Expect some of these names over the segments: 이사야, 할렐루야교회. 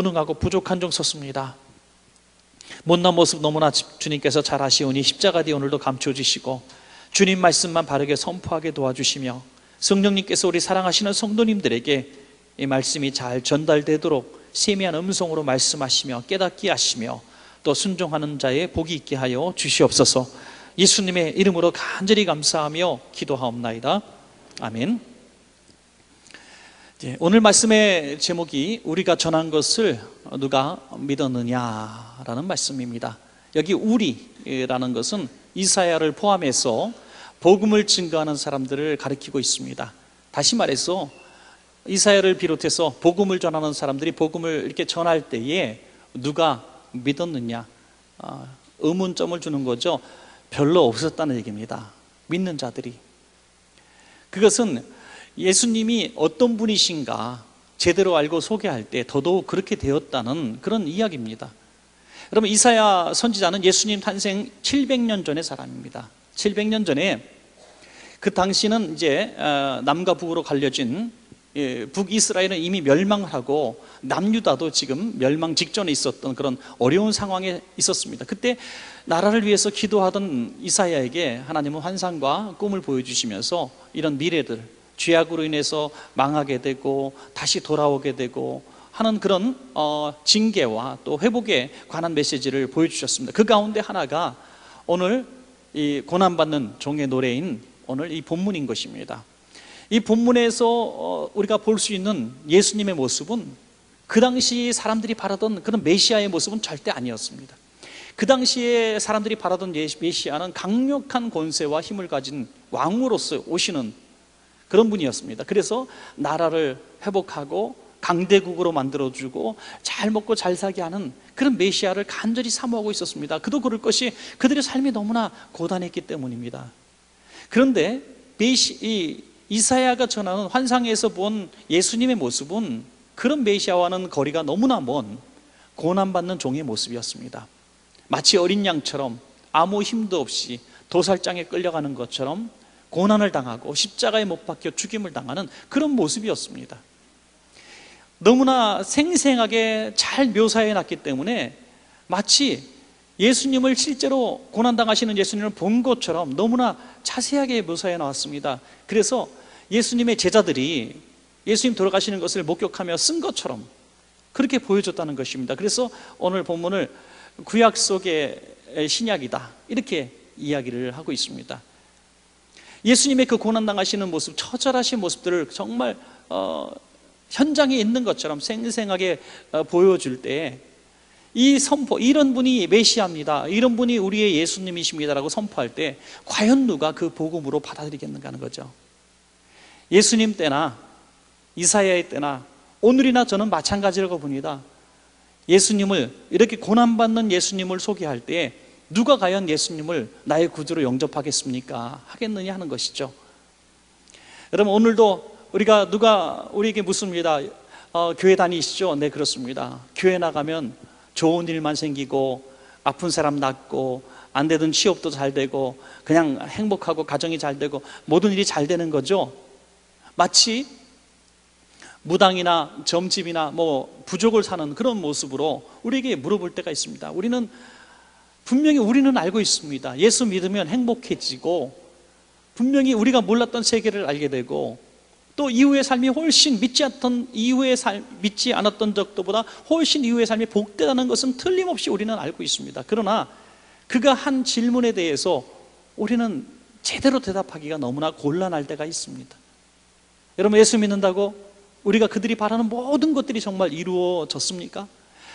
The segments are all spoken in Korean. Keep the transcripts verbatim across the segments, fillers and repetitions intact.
무능하고 부족한 종 섰습니다. 못난 모습 너무나 주님께서 잘 아시오니 십자가 뒤 오늘도 감춰주시고 주님 말씀만 바르게 선포하게 도와주시며 성령님께서 우리 사랑하시는 성도님들에게 이 말씀이 잘 전달되도록 세미한 음성으로 말씀하시며 깨닫게 하시며 또 순종하는 자의 복이 있게 하여 주시옵소서. 예수님의 이름으로 간절히 감사하며 기도하옵나이다. 아멘. 오늘 말씀의 제목이 우리가 전한 것을 누가 믿었느냐라는 말씀입니다. 여기 우리라는 것은 이사야를 포함해서 복음을 증거하는 사람들을 가리키고 있습니다. 다시 말해서 이사야를 비롯해서 복음을 전하는 사람들이 복음을 이렇게 전할 때에 누가 믿었느냐 의문점을 주는 거죠. 별로 없었다는 얘기입니다. 믿는 자들이. 그것은 예수님이 어떤 분이신가 제대로 알고 소개할 때 더더욱 그렇게 되었다는 그런 이야기입니다. 여러분, 이사야 선지자는 예수님 탄생 칠백 년 전의 사람입니다. 칠백 년 전에 그 당시는 이제 남과 북으로 갈려진 북이스라엘은 이미 멸망을 하고 남유다도 지금 멸망 직전에 있었던 그런 어려운 상황에 있었습니다. 그때 나라를 위해서 기도하던 이사야에게 하나님은 환상과 꿈을 보여주시면서 이런 미래들, 죄악으로 인해서 망하게 되고 다시 돌아오게 되고 하는 그런 어, 징계와 또 회복에 관한 메시지를 보여주셨습니다. 그 가운데 하나가 오늘 이 고난받는 종의 노래인 오늘 이 본문인 것입니다. 이 본문에서 우리가 볼 수 있는 예수님의 모습은 그 당시 사람들이 바라던 그런 메시아의 모습은 절대 아니었습니다. 그 당시에 사람들이 바라던 메시아는 강력한 권세와 힘을 가진 왕으로서 오시는 그런 분이었습니다. 그래서 나라를 회복하고 강대국으로 만들어주고 잘 먹고 잘 살게 하는 그런 메시아를 간절히 사모하고 있었습니다. 그도 그럴 것이 그들의 삶이 너무나 고단했기 때문입니다. 그런데 메시, 이 이사야가 전하는 환상에서 본 예수님의 모습은 그런 메시아와는 거리가 너무나 먼 고난받는 종의 모습이었습니다. 마치 어린 양처럼 아무 힘도 없이 도살장에 끌려가는 것처럼 고난을 당하고 십자가에 못 박혀 죽임을 당하는 그런 모습이었습니다. 너무나 생생하게 잘 묘사해 놨기 때문에 마치 예수님을 실제로 고난당하시는 예수님을 본 것처럼 너무나 자세하게 묘사해 나왔습니다. 그래서 예수님의 제자들이 예수님 돌아가시는 것을 목격하며 쓴 것처럼 그렇게 보여줬다는 것입니다. 그래서 오늘 본문을 구약 속의 신약이다 이렇게 이야기를 하고 있습니다. 예수님의 그 고난당하시는 모습, 처절하신 모습들을 정말 어, 현장에 있는 것처럼 생생하게 어, 보여줄 때에 이 선포, 이런 분이 메시아입니다, 이런 분이 우리의 예수님이십니다라고 선포할 때 과연 누가 그 복음으로 받아들이겠는가 하는 거죠. 예수님 때나 이사야의 때나 오늘이나 저는 마찬가지라고 봅니다. 예수님을 이렇게 고난받는 예수님을 소개할 때 누가 과연 예수님을 나의 구주로 영접하겠습니까? 하겠느냐 하는 것이죠. 여러분, 오늘도 우리가 누가 우리에게 묻습니다. 어, 교회 다니시죠? 네, 그렇습니다. 교회 나가면 좋은 일만 생기고 아픈 사람 낫고 안 되던 취업도 잘 되고 그냥 행복하고 가정이 잘 되고 모든 일이 잘 되는 거죠. 마치 무당이나 점집이나 뭐 부족을 사는 그런 모습으로 우리에게 물어볼 때가 있습니다. 우리는 분명히 우리는 알고 있습니다. 예수 믿으면 행복해지고 분명히 우리가 몰랐던 세계를 알게 되고 또 이후의 삶이 훨씬 믿지 않던 이후의 삶, 믿지 않았던 적도보다 훨씬 이후의 삶이 복되다는 것은 틀림없이 우리는 알고 있습니다. 그러나 그가 한 질문에 대해서 우리는 제대로 대답하기가 너무나 곤란할 때가 있습니다. 여러분, 예수 믿는다고 우리가 그들이 바라는 모든 것들이 정말 이루어졌습니까?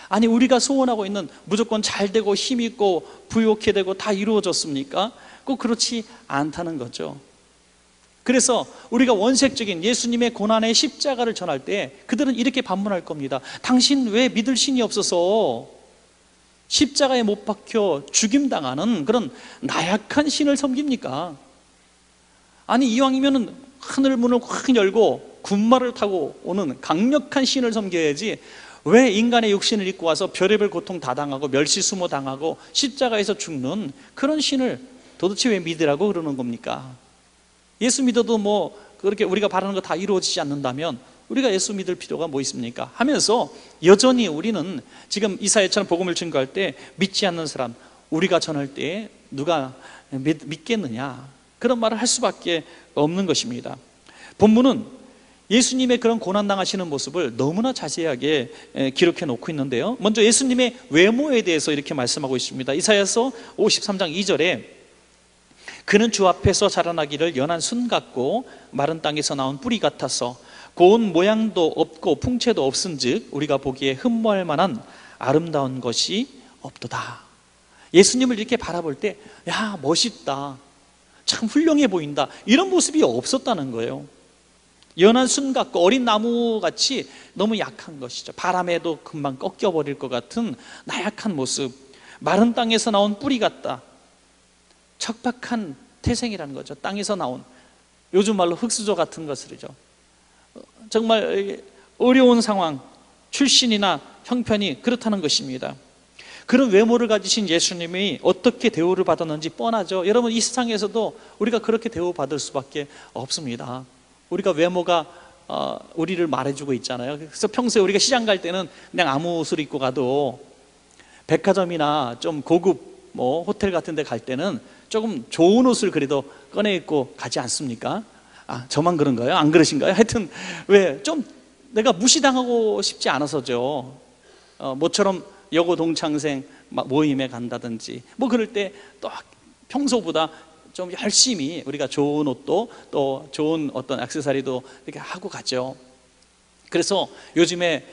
아니, 우리가 소원하고 있는 무조건 잘 되고 힘 있고 부욕해 되고 다 이루어졌습니까? 꼭 그렇지 않다는 거죠. 그래서 우리가 원색적인 예수님의 고난의 십자가를 전할 때 그들은 이렇게 반문할 겁니다. 당신 왜 믿을 신이 없어서 십자가에 못 박혀 죽임당하는 그런 나약한 신을 섬깁니까? 아니, 이왕이면 하늘 문을 확 열고 군마를 타고 오는 강력한 신을 섬겨야지 왜 인간의 육신을 입고 와서 별의별 고통 다 당하고 멸시수모 당하고 십자가에서 죽는 그런 신을 도대체 왜 믿으라고 그러는 겁니까? 예수 믿어도 뭐 그렇게 우리가 바라는 거 다 이루어지지 않는다면 우리가 예수 믿을 필요가 뭐 있습니까? 하면서 여전히 우리는 지금 이사야처럼 복음을 증거할 때 믿지 않는 사람, 우리가 전할 때에 누가 믿겠느냐, 그런 말을 할 수밖에 없는 것입니다. 본문은 예수님의 그런 고난당하시는 모습을 너무나 자세하게 기록해 놓고 있는데요, 먼저 예수님의 외모에 대해서 이렇게 말씀하고 있습니다. 이사야서 오십삼 장 이 절에 그는 주 앞에서 자라나기를 연한 순 같고 마른 땅에서 나온 뿌리 같아서 고운 모양도 없고 풍채도 없은 즉 우리가 보기에 흠모할 만한 아름다운 것이 없도다. 예수님을 이렇게 바라볼 때 야, 멋있다, 참 훌륭해 보인다, 이런 모습이 없었다는 거예요. 연한 순 같고 어린 나무같이 너무 약한 것이죠. 바람에도 금방 꺾여버릴 것 같은 나약한 모습, 마른 땅에서 나온 뿌리 같다, 척박한 태생이라는 거죠. 땅에서 나온, 요즘 말로 흙수저 같은 것이죠. 정말 어려운 상황, 출신이나 형편이 그렇다는 것입니다. 그런 외모를 가지신 예수님이 어떻게 대우를 받았는지 뻔하죠. 여러분, 이 세상에서도 우리가 그렇게 대우받을 수밖에 없습니다. 우리가 외모가 어, 우리를 말해주고 있잖아요. 그래서 평소에 우리가 시장 갈 때는 그냥 아무 옷을 입고 가도, 백화점이나 좀 고급 뭐 호텔 같은 데 갈 때는 조금 좋은 옷을 그래도 꺼내 입고 가지 않습니까? 아, 저만 그런가요? 안 그러신가요? 하여튼 왜? 좀 내가 무시당하고 싶지 않아서죠. 어, 모처럼 여고 동창생 모임에 간다든지 뭐 그럴 때 또 평소보다 좀 열심히 우리가 좋은 옷도 또 좋은 어떤 액세서리도 이렇게 하고 가죠. 그래서 요즘에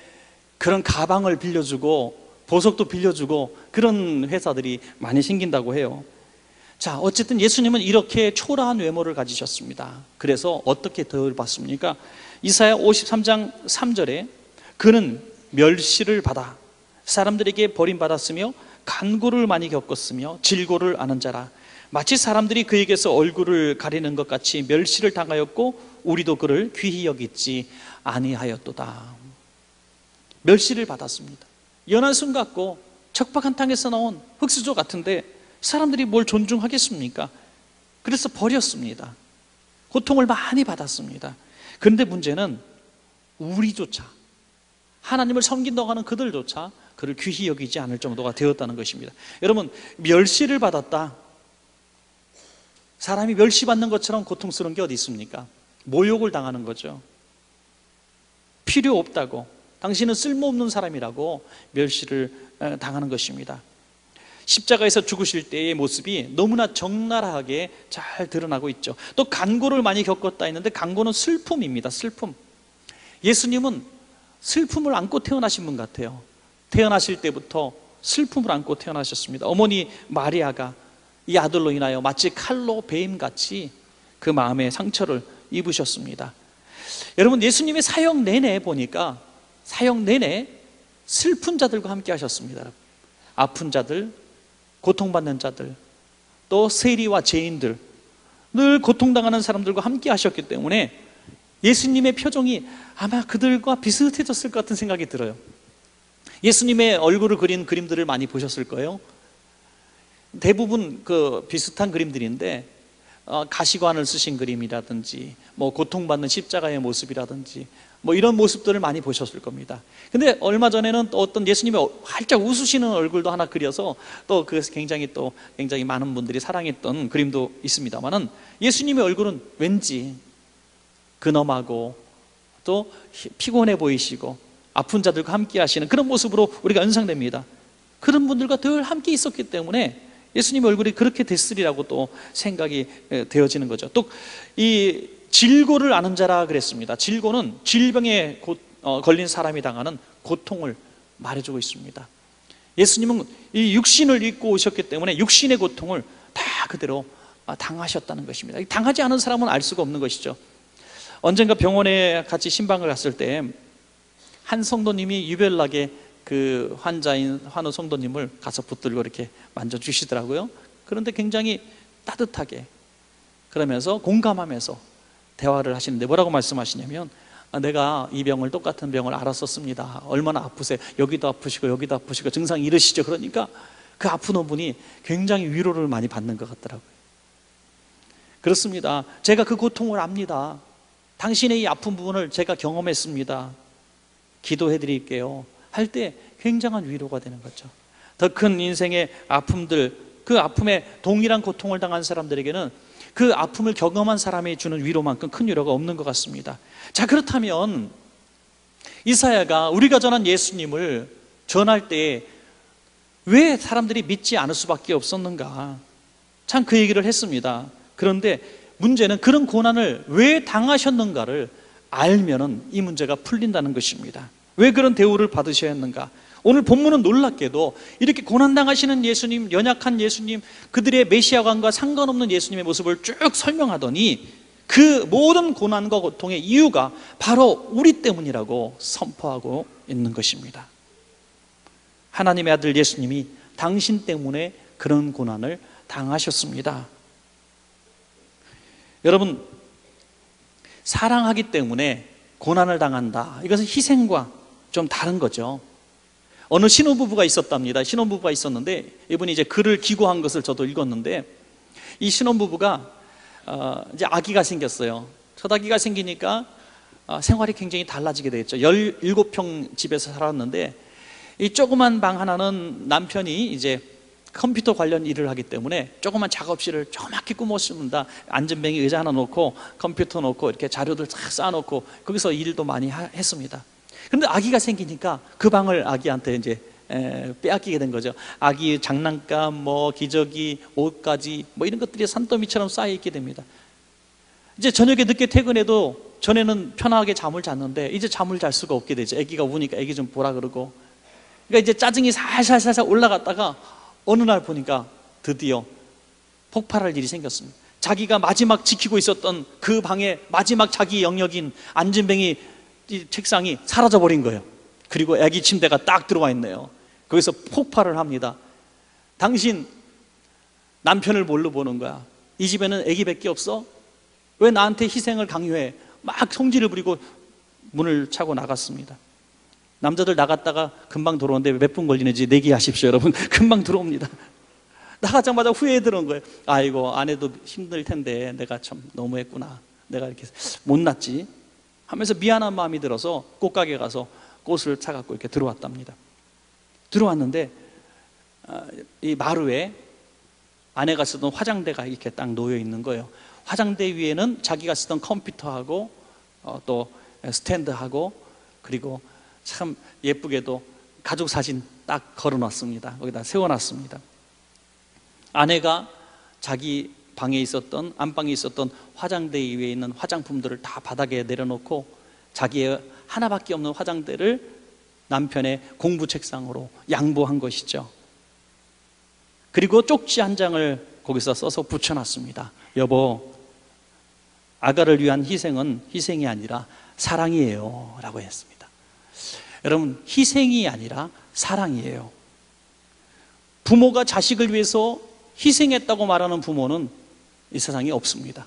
그런 가방을 빌려주고 보석도 빌려주고 그런 회사들이 많이 생긴다고 해요. 자, 어쨌든 예수님은 이렇게 초라한 외모를 가지셨습니다. 그래서 어떻게 대우를 받습니까? 이사야 오십삼 장 삼 절에 그는 멸시를 받아 사람들에게 버림받았으며 간고를 많이 겪었으며 질고를 아는 자라, 마치 사람들이 그에게서 얼굴을 가리는 것 같이 멸시를 당하였고 우리도 그를 귀히 여기지 아니하였도다. 멸시를 받았습니다. 연한 순 같고 척박한 땅에서 나온 흙수저 같은데 사람들이 뭘 존중하겠습니까? 그래서 버렸습니다. 고통을 많이 받았습니다. 그런데 문제는 우리조차, 하나님을 섬긴다고 하는 그들조차 그를 귀히 여기지 않을 정도가 되었다는 것입니다. 여러분, 멸시를 받았다, 사람이 멸시받는 것처럼 고통스러운 게 어디 있습니까? 모욕을 당하는 거죠. 필요 없다고, 당신은 쓸모없는 사람이라고 멸시를 당하는 것입니다. 십자가에서 죽으실 때의 모습이 너무나 적나라하게 잘 드러나고 있죠. 또 간고를 많이 겪었다 했는데 간고는 슬픔입니다. 슬픔. 예수님은 슬픔을 안고 태어나신 분 같아요. 태어나실 때부터 슬픔을 안고 태어나셨습니다. 어머니 마리아가 이 아들로 인하여 마치 칼로 베임같이 그 마음의 상처를 입으셨습니다. 여러분, 예수님의 사역 내내 보니까 사역 내내 슬픈 자들과 함께 하셨습니다. 아픈 자들, 고통받는 자들, 또 세리와 죄인들, 늘 고통당하는 사람들과 함께 하셨기 때문에 예수님의 표정이 아마 그들과 비슷해졌을 것 같은 생각이 들어요. 예수님의 얼굴을 그린 그림들을 많이 보셨을 거예요. 대부분 그 비슷한 그림들인데 어, 가시관을 쓰신 그림이라든지 뭐 고통받는 십자가의 모습이라든지 뭐 이런 모습들을 많이 보셨을 겁니다. 근데 얼마 전에는 또 어떤 예수님의 활짝 웃으시는 얼굴도 하나 그려서 또 그 굉장히 또 굉장히 많은 분들이 사랑했던 그림도 있습니다만은 예수님의 얼굴은 왠지 근엄하고 또 피곤해 보이시고 아픈 자들과 함께 하시는 그런 모습으로 우리가 연상됩니다. 그런 분들과 늘 함께 있었기 때문에 예수님의 얼굴이 그렇게 됐으리라고 또 생각이 되어지는 거죠. 또 이 질고를 아는 자라 그랬습니다. 질고는 질병에 고, 어, 걸린 사람이 당하는 고통을 말해주고 있습니다. 예수님은 이 육신을 입고 오셨기 때문에 육신의 고통을 다 그대로 당하셨다는 것입니다. 당하지 않은 사람은 알 수가 없는 것이죠. 언젠가 병원에 같이 신방을 갔을 때 한 성도님이 유별나게 그 환자인 환우 성도님을 가서 붙들고 이렇게 만져주시더라고요. 그런데 굉장히 따뜻하게 그러면서 공감하면서 대화를 하시는데 뭐라고 말씀하시냐면, 아, 내가 이 병을, 똑같은 병을 알았었습니다. 얼마나 아프세요? 여기도 아프시고 여기도 아프시고 증상 이르시죠. 그러니까 그 아픈 분이 굉장히 위로를 많이 받는 것 같더라고요. 그렇습니다. 제가 그 고통을 압니다. 당신의 이 아픈 부분을 제가 경험했습니다. 기도해 드릴게요. 할 때 굉장한 위로가 되는 거죠. 더 큰 인생의 아픔들, 그 아픔에 동일한 고통을 당한 사람들에게는 그 아픔을 경험한 사람이 주는 위로만큼 큰 위로가 없는 것 같습니다. 자, 그렇다면 이사야가 우리가 전한 예수님을 전할 때 왜 사람들이 믿지 않을 수밖에 없었는가? 참 그 얘기를 했습니다. 그런데 문제는 그런 고난을 왜 당하셨는가를 알면은 이 문제가 풀린다는 것입니다. 왜 그런 대우를 받으셔야 했는가? 오늘 본문은 놀랍게도 이렇게 고난당하시는 예수님, 연약한 예수님, 그들의 메시아관과 상관없는 예수님의 모습을 쭉 설명하더니 그 모든 고난과 고통의 이유가 바로 우리 때문이라고 선포하고 있는 것입니다. 하나님의 아들 예수님이 당신 때문에 그런 고난을 당하셨습니다. 여러분, 사랑하기 때문에 고난을 당한다. 이것은 희생과 좀 다른 거죠. 어느 신혼부부가 있었답니다. 신혼부부가 있었는데 이분이 이제 글을 기고한 것을 저도 읽었는데, 이 신혼부부가 어, 이제 아기가 생겼어요. 첫 아기가 생기니까 어, 생활이 굉장히 달라지게 되었죠. 열일곱 평 집에서 살았는데 이 조그만 방 하나는 남편이 이제 컴퓨터 관련 일을 하기 때문에 조그만 작업실을 조그맣게 꾸며줍니다. 앉은뱅이 의자 하나 놓고 컴퓨터 놓고 이렇게 자료들 다 쌓아놓고 거기서 일도 많이 하, 했습니다. 그런데 아기가 생기니까 그 방을 아기한테 이제 에, 빼앗기게 된 거죠. 아기 장난감, 뭐 기저귀, 옷까지 뭐 이런 것들이 산더미처럼 쌓여있게 됩니다. 이제 저녁에 늦게 퇴근해도 전에는 편하게 잠을 잤는데 이제 잠을 잘 수가 없게 되죠. 아기가 우니까 아기 좀 보라 그러고, 그러니까 이제 짜증이 살살살살 올라갔다가 어느 날 보니까 드디어 폭발할 일이 생겼습니다. 자기가 마지막 지키고 있었던 그 방의 마지막 자기 영역인 앉은뱅이 이 책상이 사라져버린 거예요. 그리고 아기 침대가 딱 들어와 있네요. 거기서 폭발을 합니다. 당신 남편을 뭘로 보는 거야? 이 집에는 아기밖에 없어? 왜 나한테 희생을 강요해? 막 성질을 부리고 문을 차고 나갔습니다. 남자들 나갔다가 금방 들어오는데 몇 분 걸리는지 내기하십시오 여러분. 금방 들어옵니다. 나가자마자 후회해 들어온 거예요. 아이고, 아내도 힘들 텐데 내가 참 너무했구나, 내가 이렇게 못났지 하면서 미안한 마음이 들어서 꽃가게 가서 꽃을 사갖고 이렇게 들어왔답니다. 들어왔는데 이 마루에 아내가 쓰던 화장대가 이렇게 딱 놓여 있는 거예요. 화장대 위에는 자기가 쓰던 컴퓨터하고 또 스탠드하고 그리고 참 예쁘게도 가족 사진 딱 걸어놨습니다. 거기다 세워놨습니다. 아내가 자기 방에 있었던, 안방에 있었던 화장대 위에 있는 화장품들을 다 바닥에 내려놓고 자기의 하나밖에 없는 화장대를 남편의 공부 책상으로 양보한 것이죠. 그리고 쪽지 한 장을 거기서 써서 붙여놨습니다. 여보, 아가를 위한 희생은 희생이 아니라 사랑이에요 라고 했습니다. 여러분, 희생이 아니라 사랑이에요. 부모가 자식을 위해서 희생했다고 말하는 부모는 이 세상에 없습니다.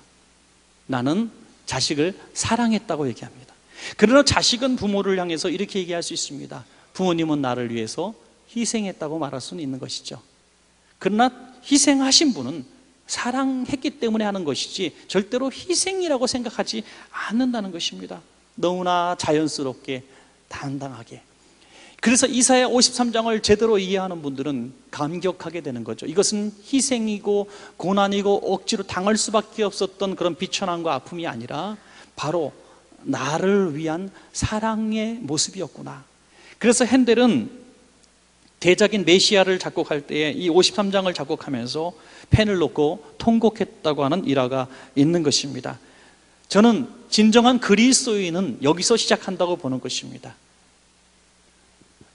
나는 자식을 사랑했다고 얘기합니다. 그러나 자식은 부모를 향해서 이렇게 얘기할 수 있습니다. 부모님은 나를 위해서 희생했다고 말할 수는 있는 것이죠. 그러나 희생하신 분은 사랑했기 때문에 하는 것이지 절대로 희생이라고 생각하지 않는다는 것입니다. 너무나 자연스럽게, 당당하게. 그래서 이사야 오십삼 장을 제대로 이해하는 분들은 감격하게 되는 거죠. 이것은 희생이고 고난이고 억지로 당할 수밖에 없었던 그런 비천함과 아픔이 아니라 바로 나를 위한 사랑의 모습이었구나. 그래서 핸델은 대작인 메시아를 작곡할 때에 이 오십삼 장을 작곡하면서 펜을 놓고 통곡했다고 하는 일화가 있는 것입니다. 저는 진정한 그리스도인은 여기서 시작한다고 보는 것입니다.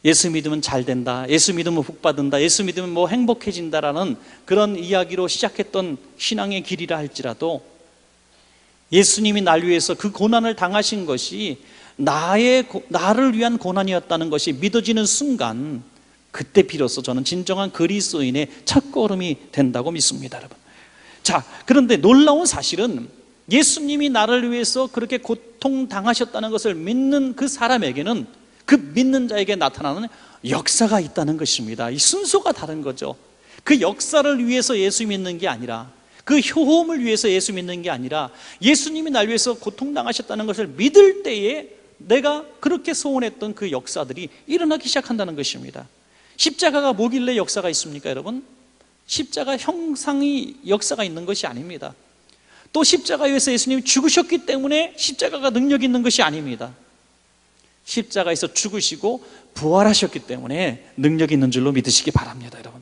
예수 믿으면 잘 된다, 예수 믿으면 복 받는다, 예수 믿으면 뭐 행복해진다라는 그런 이야기로 시작했던 신앙의 길이라 할지라도 예수님이 날 위해서 그 고난을 당하신 것이 나의, 나를 위한 고난이었다는 것이 믿어지는 순간, 그때 비로소 저는 진정한 그리스도인의 첫걸음이 된다고 믿습니다, 여러분. 자, 그런데 놀라운 사실은 예수님이 나를 위해서 그렇게 고통당하셨다는 것을 믿는 그 사람에게는, 그 믿는 자에게 나타나는 역사가 있다는 것입니다. 이 순서가 다른 거죠. 그 역사를 위해서 예수 믿는 게 아니라 그 효험을 위해서 예수 믿는 게 아니라 예수님이 날 위해서 고통당하셨다는 것을 믿을 때에 내가 그렇게 소원했던 그 역사들이 일어나기 시작한다는 것입니다. 십자가가 뭐길래 역사가 있습니까, 여러분? 십자가 형상이 역사가 있는 것이 아닙니다. 또 십자가에서 예수님이 죽으셨기 때문에 십자가가 능력이 있는 것이 아닙니다. 십자가에서 죽으시고 부활하셨기 때문에 능력이 있는 줄로 믿으시기 바랍니다, 여러분.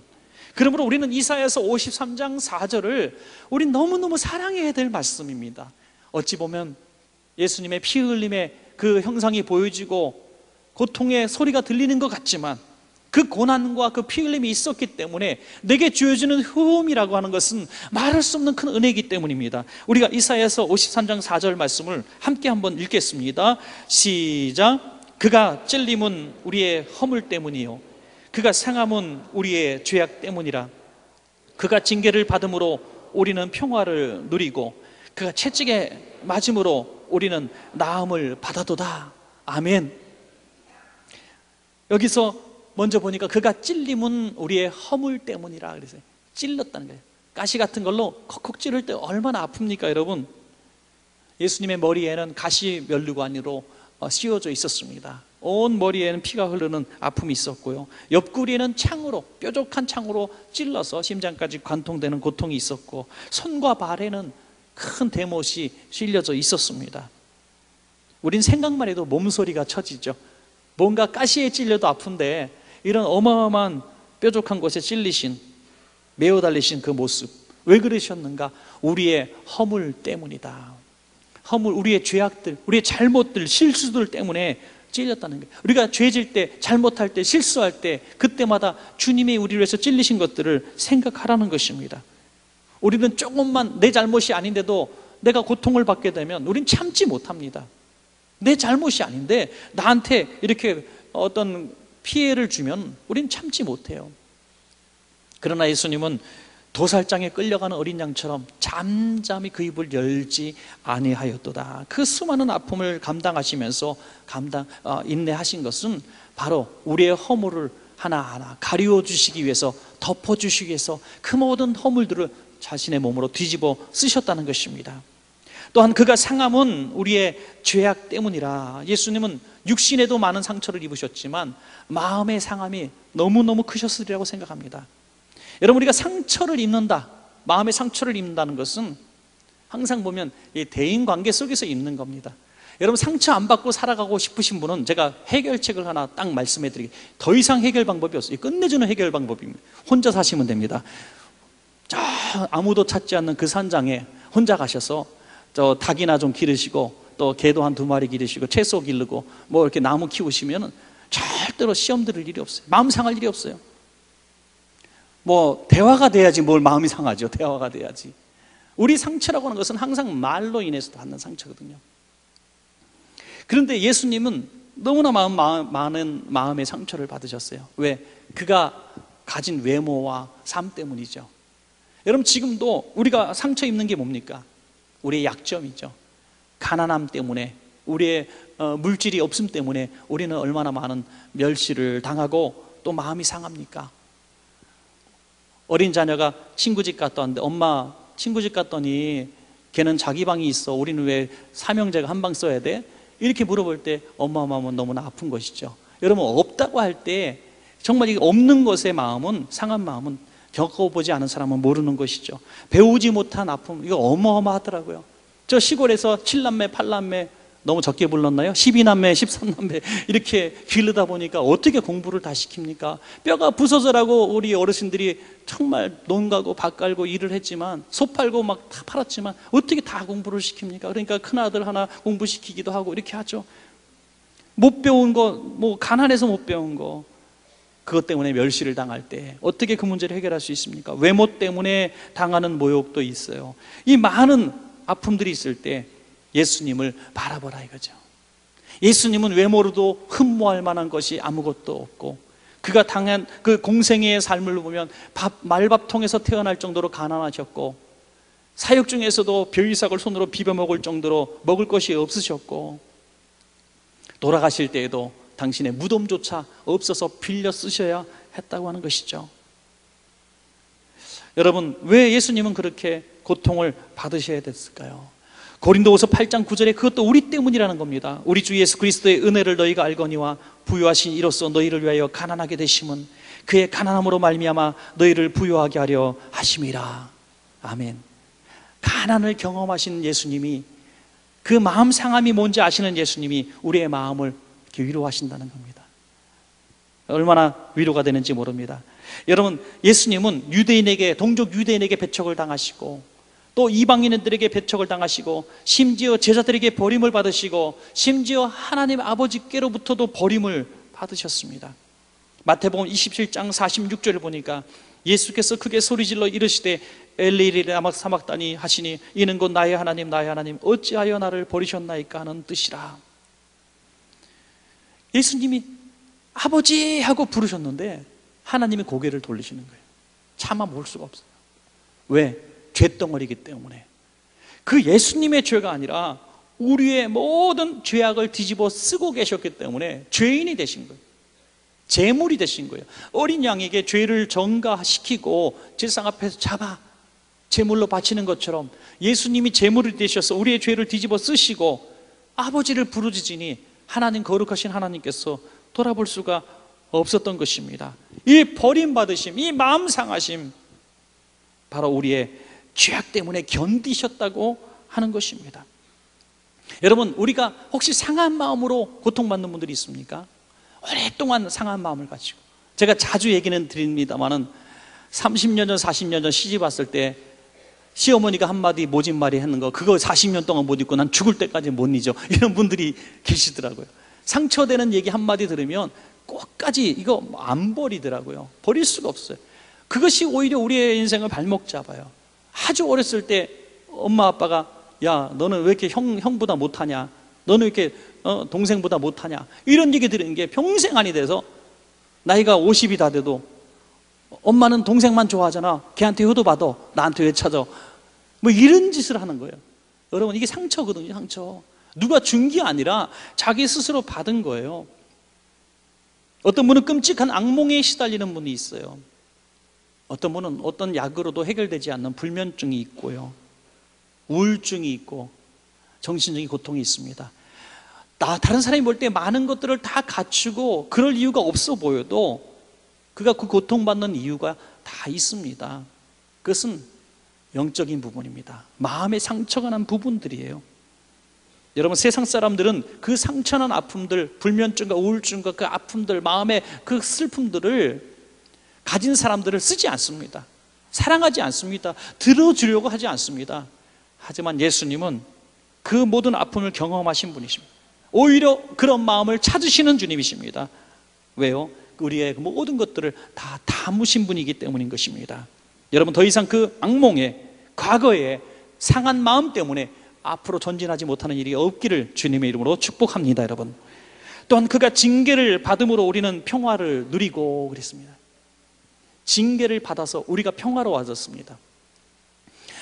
그러므로 우리는 이사야서 오십삼 장 사 절을 우리 너무너무 사랑해야 될 말씀입니다. 어찌 보면 예수님의 피 흘림의 그 형상이 보여지고 고통의 소리가 들리는 것 같지만 그 고난과 그 피 흘림이 있었기 때문에 내게 주어지는 효험이라고 하는 것은 말할 수 없는 큰 은혜이기 때문입니다. 우리가 이사야서 오십삼 장 사 절 말씀을 함께 한번 읽겠습니다. 시작. 그가 찔림은 우리의 허물 때문이요 그가 상함은 우리의 죄악 때문이라. 그가 징계를 받음으로 우리는 평화를 누리고 그가 채찍에 맞음으로 우리는 나음을 받아도다. 아멘. 여기서 먼저 보니까 그가 찔림은 우리의 허물 때문이라 그랬어요. 찔렀다는 거예요. 가시 같은 걸로 콕콕 찌를 때 얼마나 아픕니까, 여러분? 예수님의 머리에는 가시 면류관으로 씌워져 있었습니다. 온 머리에는 피가 흐르는 아픔이 있었고요, 옆구리에는 창으로, 뾰족한 창으로 찔러서 심장까지 관통되는 고통이 있었고, 손과 발에는 큰 대못이 실려져 있었습니다. 우린 생각만 해도 몸소리가 처지죠. 뭔가 가시에 찔려도 아픈데 이런 어마어마한 뾰족한 곳에 찔리신, 매어 달리신 그 모습, 왜 그러셨는가? 우리의 허물 때문이다. 허물, 우리의 죄악들, 우리의 잘못들, 실수들 때문에 찔렸다는 거예요. 우리가 죄질 때, 잘못할 때, 실수할 때 그때마다 주님이 우리를 위해서 찔리신 것들을 생각하라는 것입니다. 우리는 조금만 내 잘못이 아닌데도 내가 고통을 받게 되면 우린 참지 못합니다. 내 잘못이 아닌데 나한테 이렇게 어떤 피해를 주면 우린 참지 못해요. 그러나 예수님은 도살장에 끌려가는 어린 양처럼 잠잠히 그 입을 열지 아니하였도다. 그 수많은 아픔을 감당하시면서 감당 어, 인내하신 것은 바로 우리의 허물을 하나하나 가리워주시기 위해서, 덮어주시기 위해서 그 모든 허물들을 자신의 몸으로 뒤집어 쓰셨다는 것입니다. 또한 그가 상함은 우리의 죄악 때문이라. 예수님은 육신에도 많은 상처를 입으셨지만 마음의 상함이 너무너무 크셨으리라고 생각합니다. 여러분, 우리가 상처를 입는다, 마음의 상처를 입는다는 것은 항상 보면 이 대인관계 속에서 입는 겁니다. 여러분, 상처 안 받고 살아가고 싶으신 분은 제가 해결책을 하나 딱 말씀해 드리게, 더 이상 해결 방법이 없어요. 끝내주는 해결 방법입니다. 혼자 사시면 됩니다. 저 아무도 찾지 않는 그 산장에 혼자 가셔서 저 닭이나 좀 기르시고, 또 개도 한 두 마리 기르시고, 채소 기르고, 뭐 이렇게 나무 키우시면 절대로 시험 들을 일이 없어요. 마음 상할 일이 없어요. 뭐 대화가 돼야지 뭘 마음이 상하죠. 대화가 돼야지. 우리 상처라고 하는 것은 항상 말로 인해서 받는 상처거든요. 그런데 예수님은 너무나 마음, 마음, 많은 마음의 상처를 받으셨어요. 왜? 그가 가진 외모와 삶 때문이죠. 여러분, 지금도 우리가 상처 입는 게 뭡니까? 우리의 약점이죠. 가난함 때문에, 우리의 물질이 없음 때문에 우리는 얼마나 많은 멸시를 당하고 또 마음이 상합니까? 어린 자녀가 친구 집 갔다 왔는데, 엄마 친구 집 갔더니 걔는 자기 방이 있어, 우리는 왜 삼형제가 한 방 써야 돼? 이렇게 물어볼 때 엄마 마음은 너무나 아픈 것이죠. 여러분, 없다고 할 때 정말 이 없는 것의 마음은, 상한 마음은 겪어보지 않은 사람은 모르는 것이죠. 배우지 못한 아픔, 이거 어마어마하더라고요. 저 시골에서 칠 남매, 팔 남매, 너무 적게 불렀나요? 십이 남매, 십삼 남매 이렇게 기르다 보니까 어떻게 공부를 다 시킵니까? 뼈가 부서져라고 우리 어르신들이 정말 논 가고 밭 갈고 일을 했지만, 소 팔고 막 다 팔았지만 어떻게 다 공부를 시킵니까? 그러니까 큰아들 하나 공부시키기도 하고 이렇게 하죠. 못 배운 거, 뭐 가난해서 못 배운 거, 그것 때문에 멸시를 당할 때 어떻게 그 문제를 해결할 수 있습니까? 외모 때문에 당하는 모욕도 있어요. 이 많은 아픔들이 있을 때 예수님을 바라보라 이거죠. 예수님은 외모로도 흠모할 만한 것이 아무것도 없고, 그가 당한 그 공생애의 삶을 보면 밥, 말밥통에서 태어날 정도로 가난하셨고, 사역 중에서도 벼이삭을 손으로 비벼 먹을 정도로 먹을 것이 없으셨고, 돌아가실 때에도 당신의 무덤조차 없어서 빌려 쓰셔야 했다고 하는 것이죠. 여러분, 왜 예수님은 그렇게 고통을 받으셔야 됐을까요? 고린도후서 팔 장 구 절에 그것도 우리 때문이라는 겁니다. 우리 주 예수 그리스도의 은혜를 너희가 알거니와 부유하신 이로써 너희를 위하여 가난하게 되심은 그의 가난함으로 말미암아 너희를 부유하게 하려 하심이라. 아멘. 가난을 경험하신 예수님이, 그 마음 상함이 뭔지 아시는 예수님이 우리의 마음을 이렇게 위로하신다는 겁니다. 얼마나 위로가 되는지 모릅니다. 여러분, 예수님은 유대인에게, 동족 유대인에게 배척을 당하시고, 또 이방인들에게 배척을 당하시고, 심지어 제자들에게 버림을 받으시고, 심지어 하나님 아버지께로부터도 버림을 받으셨습니다. 마태복음 이십칠 장 사십육 절을 보니까 예수께서 크게 소리질러 이르시되 엘리엘리 라마 사막다니 하시니 이는 곧 나의 하나님 나의 하나님 어찌하여 나를 버리셨나이까 하는 뜻이라. 예수님이 아버지 하고 부르셨는데 하나님이 고개를 돌리시는 거예요. 참아 먹을 수가 없어요. 왜? 죄덩어리이기 때문에. 그 예수님의 죄가 아니라 우리의 모든 죄악을 뒤집어 쓰고 계셨기 때문에 죄인이 되신 거예요. 제물이 되신 거예요. 어린 양에게 죄를 정가시키고 제상 앞에서 잡아 제물로 바치는 것처럼 예수님이 제물이 되셔서 우리의 죄를 뒤집어 쓰시고 아버지를 부르짖으니 하나님, 거룩하신 하나님께서 돌아볼 수가 없었던 것입니다. 이 버림받으심, 이 마음 상하심, 바로 우리의 죄악 때문에 견디셨다고 하는 것입니다. 여러분, 우리가 혹시 상한 마음으로 고통받는 분들이 있습니까? 오랫동안 상한 마음을 가지고. 제가 자주 얘기는 드립니다만은 삼십 년 전, 사십 년 전 시집 왔을 때 시어머니가 한마디 모진말이 했는 거, 그거 사십 년 동안 못 잊고 난 죽을 때까지 못 잊어, 이런 분들이 계시더라고요. 상처되는 얘기 한마디 들으면 끝까지 이거 안 버리더라고요. 버릴 수가 없어요. 그것이 오히려 우리의 인생을 발목 잡아요. 아주 어렸을 때 엄마 아빠가 야, 너는 왜 이렇게 형, 형보다 못하냐, 너는 왜 이렇게 어, 동생보다 못하냐, 이런 얘기 들은 게 평생 아니 돼서 나이가 오십이 다 돼도 엄마는 동생만 좋아하잖아, 걔한테 효도받아, 나한테 왜 찾아, 뭐 이런 짓을 하는 거예요. 여러분, 이게 상처거든요. 상처. 누가 준 게 아니라 자기 스스로 받은 거예요. 어떤 분은 끔찍한 악몽에 시달리는 분이 있어요. 어떤 분은 어떤 약으로도 해결되지 않는 불면증이 있고요, 우울증이 있고 정신적인 고통이 있습니다. 나, 다른 사람이 볼 때 많은 것들을 다 갖추고 그럴 이유가 없어 보여도 그가 그 고통받는 이유가 다 있습니다. 그것은 영적인 부분입니다. 마음에 상처가 난 부분들이에요. 여러분, 세상 사람들은 그 상처난 아픔들, 불면증과 우울증과 그 아픔들, 마음의 그 슬픔들을 가진 사람들을 쓰지 않습니다. 사랑하지 않습니다. 들어주려고 하지 않습니다. 하지만 예수님은 그 모든 아픔을 경험하신 분이십니다. 오히려 그런 마음을 찾으시는 주님이십니다. 왜요? 우리의 모든 것들을 다 담으신 분이기 때문인 것입니다. 여러분, 더 이상 그 악몽에, 과거에 상한 마음 때문에 앞으로 전진하지 못하는 일이 없기를 주님의 이름으로 축복합니다. 여러분, 또한 그가 징계를 받음으로 우리는 평화를 누리고 그랬습니다. 징계를 받아서 우리가 평화로워졌습니다.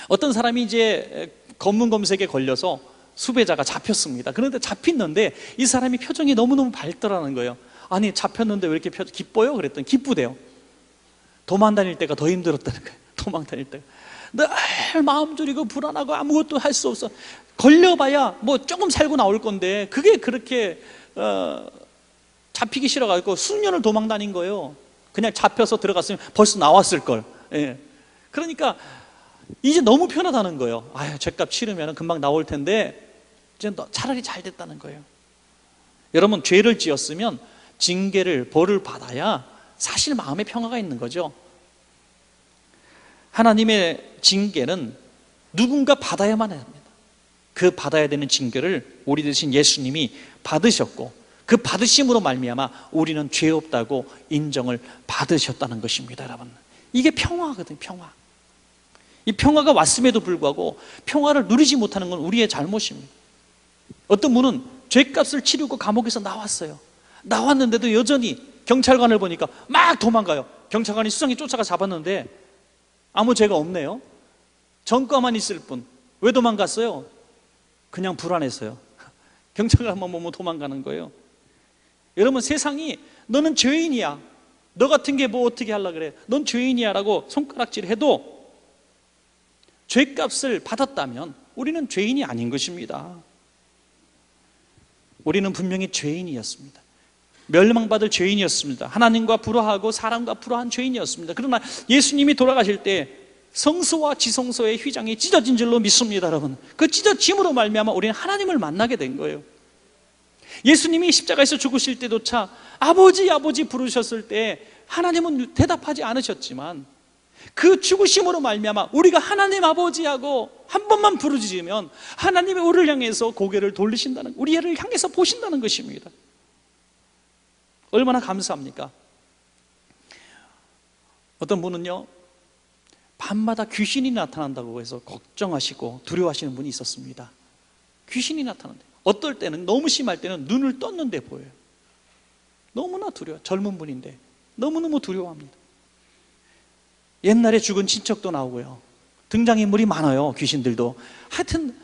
어떤 사람이 이제 검문검색에 걸려서 수배자가 잡혔습니다. 그런데 잡혔는데 이 사람이 표정이 너무너무 밝더라는 거예요. 아니, 잡혔는데 왜 이렇게 표정, 기뻐요? 그랬더니 기쁘대요. 도망 다닐 때가 더 힘들었다는 거예요. 도망 다닐 때가. 늘 마음 졸이고 불안하고 아무것도 할 수 없어. 걸려봐야 뭐 조금 살고 나올 건데 그게 그렇게 어, 잡히기 싫어가지고 수년을 도망 다닌 거예요. 그냥 잡혀서 들어갔으면 벌써 나왔을 걸. 예. 그러니까 이제 너무 편하다는 거예요. 아유, 죗값 치르면 금방 나올 텐데 이제 차라리 잘 됐다는 거예요. 여러분, 죄를 지었으면 징계를, 벌을 받아야 사실 마음의 평화가 있는 거죠. 하나님의 징계는 누군가 받아야만 합니다. 그 받아야 되는 징계를 우리 대신 예수님이 받으셨고, 그 받으심으로 말미암아 우리는 죄 없다고 인정을 받으셨다는 것입니다. 여러분, 이게 평화거든요. 평화. 이 평화가 왔음에도 불구하고 평화를 누리지 못하는 건 우리의 잘못입니다. 어떤 분은 죄값을 치르고 감옥에서 나왔어요. 나왔는데도 여전히 경찰관을 보니까 막 도망가요. 경찰관이 수상히 쫓아가 잡았는데 아무 죄가 없네요. 전과만 있을 뿐. 왜 도망갔어요? 그냥 불안했어요. 경찰관만 보면 도망가는 거예요. 여러분, 세상이 너는 죄인이야, 너 같은 게 뭐 어떻게 하려고 그래, 넌 죄인이야 라고 손가락질해도 죄값을 받았다면 우리는 죄인이 아닌 것입니다. 우리는 분명히 죄인이었습니다. 멸망받을 죄인이었습니다. 하나님과 불화하고 사람과 불화한 죄인이었습니다. 그러나 예수님이 돌아가실 때 성소와 지성소의 휘장이 찢어진 줄로 믿습니다, 여러분. 그 찢어짐으로 말미암아 우리는 하나님을 만나게 된 거예요. 예수님이 십자가에서 죽으실 때조차 아버지 아버지 부르셨을 때 하나님은 대답하지 않으셨지만 그 죽으심으로 말미암아 우리가 하나님 아버지하고 한 번만 부르짖으면 하나님이 우리를 향해서 고개를 돌리신다는, 우리를 향해서 보신다는 것입니다. 얼마나 감사합니까? 어떤 분은요, 밤마다 귀신이 나타난다고 해서 걱정하시고 두려워하시는 분이 있었습니다. 귀신이 나타난다. 어떨 때는, 너무 심할 때는 눈을 떴는데 보여요. 너무나 두려워. 젊은 분인데 너무너무 두려워합니다. 옛날에 죽은 친척도 나오고요, 등장인물이 많아요, 귀신들도. 하여튼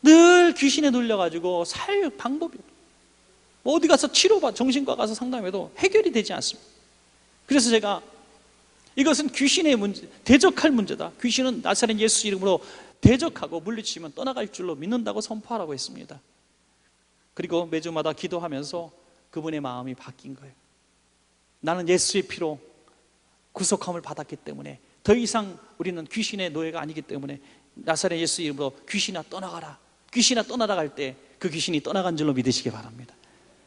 늘 귀신에 눌려가지고 살 방법이 없어요. 어디 가서 치료받, 정신과 가서 상담해도 해결이 되지 않습니다. 그래서 제가 이것은 귀신의 문제, 대적할 문제다, 귀신은 나사렛 예수 이름으로 대적하고 물리치면 떠나갈 줄로 믿는다고 선포하라고 했습니다. 그리고 매주마다 기도하면서 그분의 마음이 바뀐 거예요. 나는 예수의 피로 구속함을 받았기 때문에 더 이상 우리는 귀신의 노예가 아니기 때문에 나사렛 예수 이름으로 귀신아 떠나가라, 귀신아 떠나라 할 때 그 귀신이 떠나간 줄로 믿으시기 바랍니다.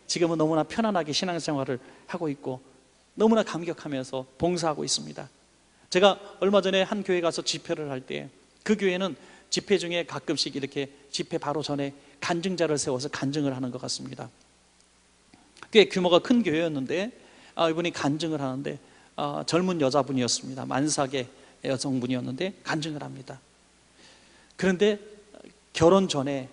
지금은 너무나 편안하게 신앙생활을 하고 있고 너무나 감격하면서 봉사하고 있습니다. 제가 얼마 전에 한 교회 가서 집회를 할 때 그 교회는 집회 중에 가끔씩 이렇게 집회 바로 전에 간증자를 세워서 간증을 하는 것 같습니다. 꽤 규모가 큰 교회였는데 아, 이분이 간증을 하는데 아, 젊은 여자분이었습니다. 만삭의 여성분이었는데 간증을 합니다. 그런데 결혼 전에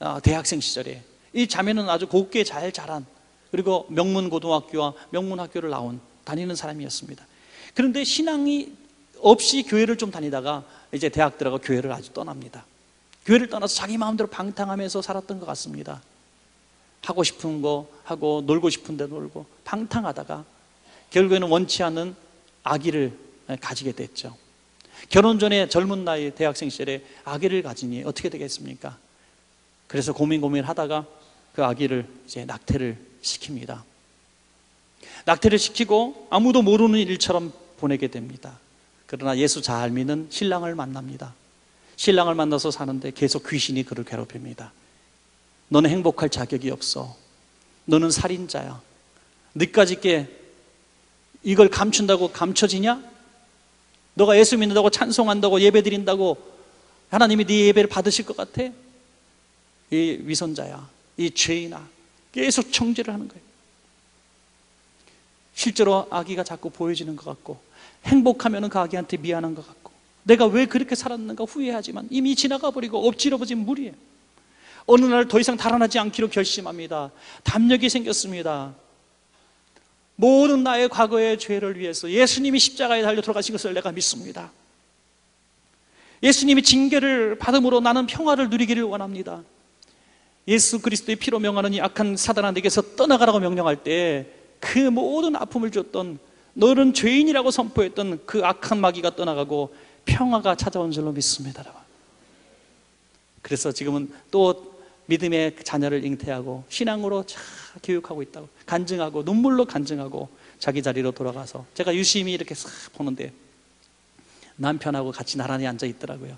아, 대학생 시절에 이 자매는 아주 곱게 잘 자란, 그리고 명문 고등학교와 명문 학교를 나온 다니는 사람이었습니다. 그런데 신앙이 없이 교회를 좀 다니다가 이제 대학 들어가 교회를 아주 떠납니다. 교회를 떠나서 자기 마음대로 방탕하면서 살았던 것 같습니다. 하고 싶은 거 하고 놀고 싶은 데 놀고 방탕하다가 결국에는 원치 않은 아기를 가지게 됐죠. 결혼 전에 젊은 나이 대학생 시절에 아기를 가지니 어떻게 되겠습니까? 그래서 고민 고민하다가 그 아기를 이제 낙태를 시킵니다. 낙태를 시키고 아무도 모르는 일처럼 보내게 됩니다. 그러나 예수 잘 믿는 신랑을 만납니다. 신랑을 만나서 사는데 계속 귀신이 그를 괴롭힙니다. 너는 행복할 자격이 없어. 너는 살인자야. 너까지 게 이걸 감춘다고 감춰지냐? 너가 예수 믿는다고 찬송한다고 예배 드린다고 하나님이 네 예배를 받으실 것 같아? 이 위선자야, 이 죄인아. 계속 정죄를 하는 거예요. 실제로 아기가 자꾸 보여지는 것 같고 행복하면 그 아기한테 미안한 것 같고 내가 왜 그렇게 살았는가 후회하지만 이미 지나가버리고 엎질러버린 물이에요. 어느 날 더 이상 달아나지 않기로 결심합니다. 담력이 생겼습니다. 모든 나의 과거의 죄를 위해서 예수님이 십자가에 달려 돌아가신 것을 내가 믿습니다. 예수님이 징계를 받음으로 나는 평화를 누리기를 원합니다. 예수 그리스도의 피로 명하는 이 악한 사단아 내게서 떠나가라고 명령할 때 그 모든 아픔을 줬던, 너는 죄인이라고 선포했던 그 악한 마귀가 떠나가고 평화가 찾아온 줄로 믿습니다, 여러분. 그래서 지금은 또 믿음의 자녀를 잉태하고 신앙으로 잘 교육하고 있다고 간증하고 눈물로 간증하고 자기 자리로 돌아가서 제가 유심히 이렇게 싹 보는데 남편하고 같이 나란히 앉아 있더라고요.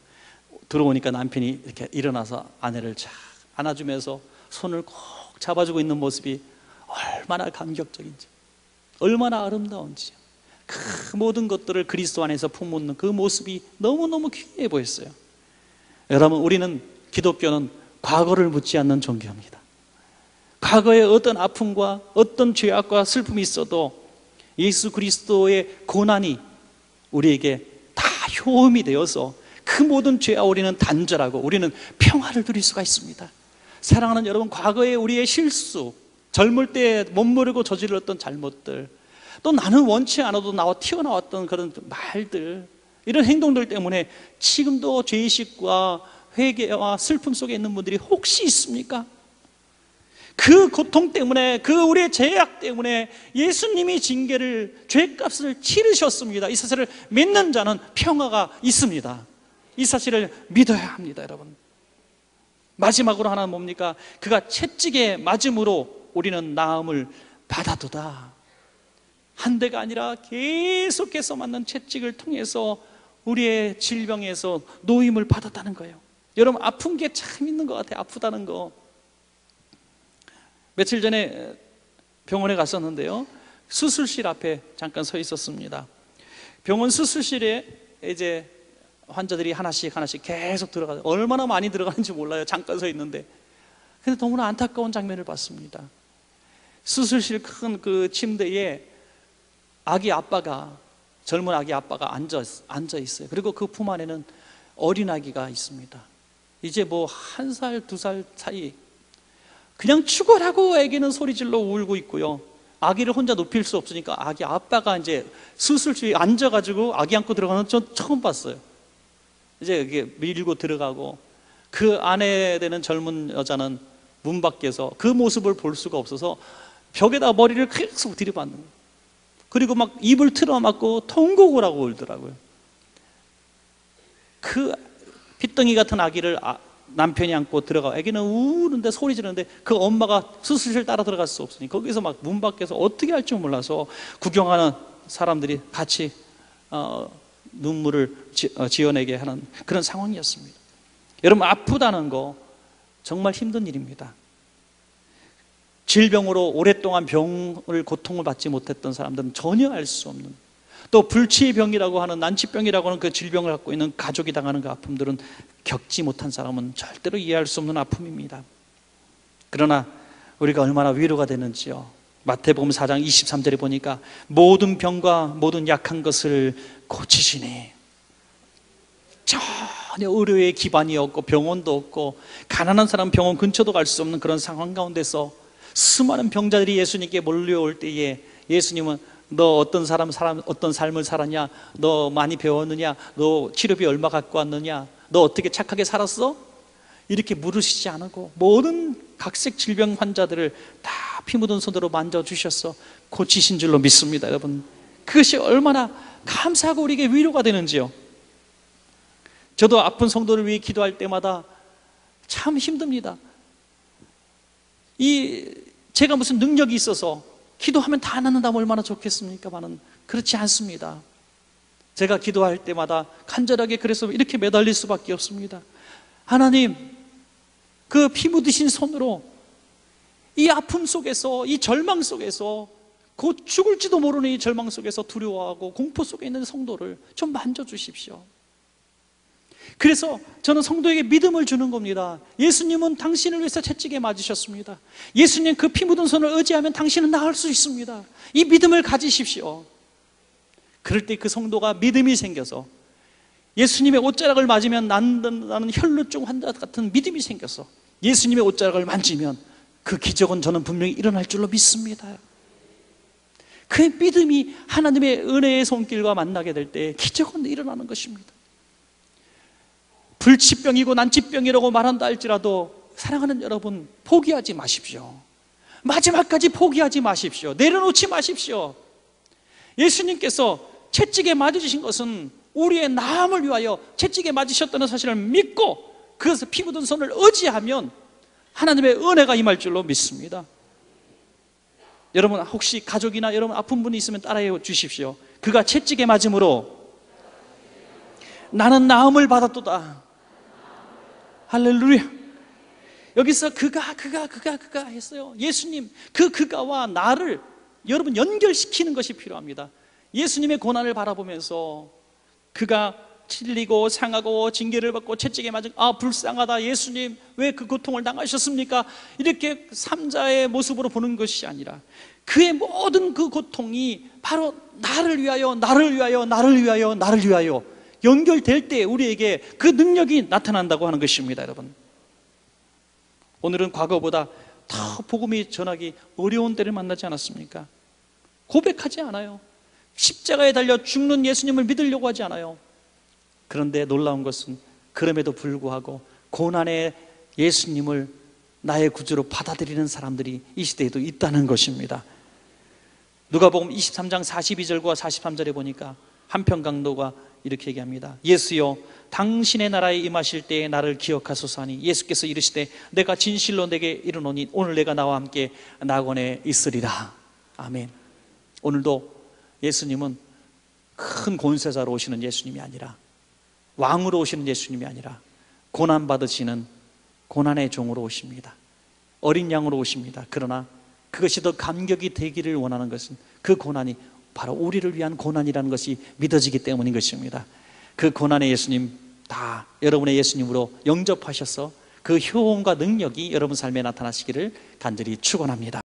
들어오니까 남편이 이렇게 일어나서 아내를 쫙 안아주면서 손을 꼭 잡아주고 있는 모습이 얼마나 감격적인지, 얼마나 아름다운지, 그 모든 것들을 그리스도 안에서 품은 그 모습이 너무너무 귀해 보였어요. 여러분, 우리는, 기독교는 과거를 묻지 않는 종교입니다. 과거에 어떤 아픔과 어떤 죄악과 슬픔이 있어도 예수 그리스도의 고난이 우리에게 다 효험이 되어서 그 모든 죄와 우리는 단절하고 우리는 평화를 누릴 수가 있습니다. 사랑하는 여러분, 과거에 우리의 실수, 젊을 때 못 모르고 저질렀던 잘못들, 또 나는 원치 않아도 나와 튀어나왔던 그런 말들, 이런 행동들 때문에 지금도 죄의식과 회개와 슬픔 속에 있는 분들이 혹시 있습니까? 그 고통 때문에, 그 우리의 죄악 때문에 예수님이 징계를, 죄값을 치르셨습니다. 이 사실을 믿는 자는 평화가 있습니다. 이 사실을 믿어야 합니다, 여러분. 마지막으로 하나는 뭡니까? 그가 채찍에 맞음으로 우리는 나음을 받아도다. 한 대가 아니라 계속해서 맞는 채찍을 통해서 우리의 질병에서 노임을 받았다는 거예요. 여러분, 아픈 게 참 있는 것 같아요. 아프다는 거. 며칠 전에 병원에 갔었는데요, 수술실 앞에 잠깐 서 있었습니다. 병원 수술실에 이제 환자들이 하나씩 하나씩 계속 들어가요. 얼마나 많이 들어가는지 몰라요. 잠깐 서 있는데. 근데 너무나 안타까운 장면을 봤습니다. 수술실 큰 그 침대에 아기 아빠가, 젊은 아기 아빠가 앉아, 앉아 있어요. 그리고 그 품 안에는 어린 아기가 있습니다. 이제 뭐 한 살, 두 살 사이. 그냥 죽어라고 애기는 소리질러 울고 있고요. 아기를 혼자 높일 수 없으니까 아기 아빠가 이제 수술실에 앉아가지고 아기 안고 들어가는 건 처음 봤어요. 이제 이게 밀고 들어가고, 그 안에 되는 젊은 여자는 문 밖에서 그 모습을 볼 수가 없어서 벽에다 머리를 계속 들이받는 거예요. 그리고 막 입을 틀어막고 통곡이라고 울더라고요. 그 핏덩이 같은 아기를 아, 남편이 안고 들어가고, 아기는 우는데 소리 지르는데 그 엄마가 수술실 따라 들어갈 수 없으니 거기서 막 문 밖에서 어떻게 할 줄 몰라서 구경하는 사람들이 같이 어, 눈물을 지, 어, 지어내게 하는 그런 상황이었습니다. 여러분, 아프다는 거 정말 힘든 일입니다. 질병으로 오랫동안 병을 고통을 받지 못했던 사람들은 전혀 알 수 없는, 또 불치병이라고 하는, 난치병이라고 하는 그 질병을 갖고 있는 가족이 당하는 그 아픔들은 겪지 못한 사람은 절대로 이해할 수 없는 아픔입니다. 그러나 우리가 얼마나 위로가 되는지요. 마태복음 사 장 이십삼 절에 보니까 모든 병과 모든 약한 것을 고치시니. 전혀 의료의 기반이 없고 병원도 없고 가난한 사람 병원 근처도 갈 수 없는 그런 상황 가운데서 수많은 병자들이 예수님께 몰려올 때에 예수님은 너 어떤 사람, 사람 어떤 삶을 살았냐? 너 많이 배웠느냐? 너 치료비 얼마 갖고 왔느냐? 너 어떻게 착하게 살았어? 이렇게 물으시지 않고 모든 각색 질병 환자들을 다 피 묻은 손으로 만져주셔서 고치신 줄로 믿습니다, 여러분. 그것이 얼마나 감사하고 우리에게 위로가 되는지요. 저도 아픈 성도를 위해 기도할 때마다 참 힘듭니다. 이 제가 무슨 능력이 있어서 기도하면 다 낫는다면 얼마나 좋겠습니까만은 그렇지 않습니다. 제가 기도할 때마다 간절하게 그래서 이렇게 매달릴 수밖에 없습니다. 하나님, 그 피 묻으신 손으로 이 아픔 속에서, 이 절망 속에서, 곧 죽을지도 모르는 이 절망 속에서 두려워하고 공포 속에 있는 성도를 좀 만져주십시오. 그래서 저는 성도에게 믿음을 주는 겁니다. 예수님은 당신을 위해서 채찍에 맞으셨습니다. 예수님 그 피 묻은 손을 의지하면 당신은 나을 수 있습니다. 이 믿음을 가지십시오. 그럴 때 그 성도가 믿음이 생겨서 예수님의 옷자락을 맞으면 난다는 혈루증 환자 같은 믿음이 생겨서 예수님의 옷자락을 만지면 그 기적은 저는 분명히 일어날 줄로 믿습니다. 그 믿음이 하나님의 은혜의 손길과 만나게 될 때 기적은 일어나는 것입니다. 불치병이고 난치병이라고 말한다 할지라도 사랑하는 여러분, 포기하지 마십시오. 마지막까지 포기하지 마십시오. 내려놓지 마십시오. 예수님께서 채찍에 맞으신 것은 우리의 나음을 위하여 채찍에 맞으셨다는 사실을 믿고 그것을 피 묻은 손을 의지하면 하나님의 은혜가 임할 줄로 믿습니다. 여러분, 혹시 가족이나 여러분 아픈 분이 있으면 따라해 주십시오. 그가 채찍에 맞음으로 나는 나음을 받았도다. 할렐루야. 여기서 그가 그가 그가 그가 했어요. 예수님 그 그가와 나를 여러분 연결시키는 것이 필요합니다. 예수님의 고난을 바라보면서 그가 찔리고 상하고 징계를 받고 채찍에 맞은, 아 불쌍하다 예수님 왜 그 고통을 당하셨습니까? 이렇게 삼자의 모습으로 보는 것이 아니라 그의 모든 그 고통이 바로 나를 위하여 나를 위하여 나를 위하여 나를 위하여 연결될 때 우리에게 그 능력이 나타난다고 하는 것입니다, 여러분. 오늘은 과거보다 더 복음이 전하기 어려운 때를 만나지 않았습니까? 고백하지 않아요. 십자가에 달려 죽는 예수님을 믿으려고 하지 않아요. 그런데 놀라운 것은 그럼에도 불구하고 고난의 예수님을 나의 구주로 받아들이는 사람들이 이 시대에도 있다는 것입니다. 누가복음 이십삼 장 사십이 절과 사십삼 절에 보니까 한편 강도가 이렇게 얘기합니다. 예수여 당신의 나라에 임하실 때에 나를 기억하소서 하니 예수께서 이르시되 내가 진실로 내게 이르노니 오늘 내가 나와 함께 낙원에 있으리라. 아멘. 오늘도 예수님은 큰 권세자로 오시는 예수님이 아니라, 왕으로 오시는 예수님이 아니라 고난받으시는 고난의 종으로 오십니다. 어린 양으로 오십니다. 그러나 그것이 더 감격이 되기를 원하는 것은 그 고난이 바로 우리를 위한 고난이라는 것이 믿어지기 때문인 것입니다. 그 고난의 예수님 다 여러분의 예수님으로 영접하셔서 그 효험과 능력이 여러분 삶에 나타나시기를 간절히 축원합니다.